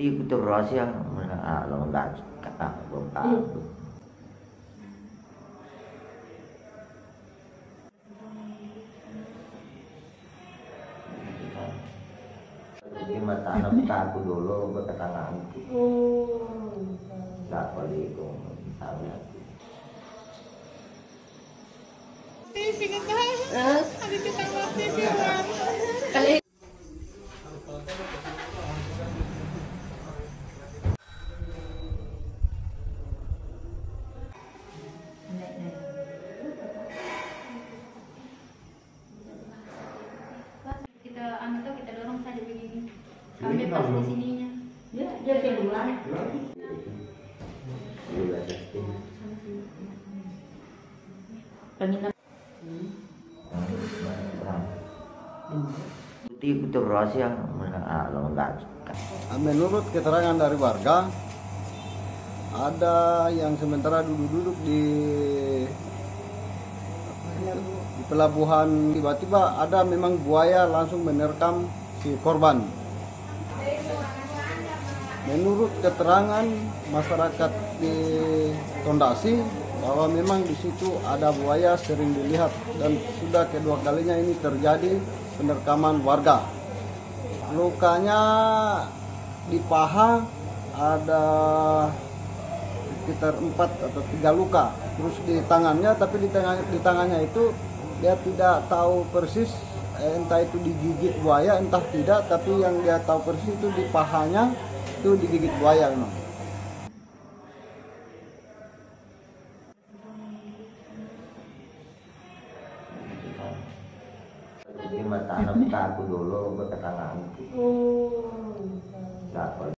Itu kutu rahasia longgar kata bongkar itu. Di mata anak aku dulu berketanganku. Tak boleh kau tahu aku. Ada kita mati bilang. Menurut keterangan dari warga, ada yang sementara duduk-duduk di pelabuhan. Tiba-tiba ada memang buaya langsung menerkam si korban. Menurut keterangan masyarakat di Tondasi, bahwa memang di situ ada buaya sering dilihat dan sudah kedua kalinya ini terjadi penerkaman warga. Lukanya di paha ada sekitar 4 atau 3 luka. Terus di tangannya, tapi di tangannya itu dia tidak tahu persis entah itu digigit buaya entah tidak, tapi yang dia tahu persis itu di pahanya itu digigit buaya memang. Mata anak aku dulu berketanganku.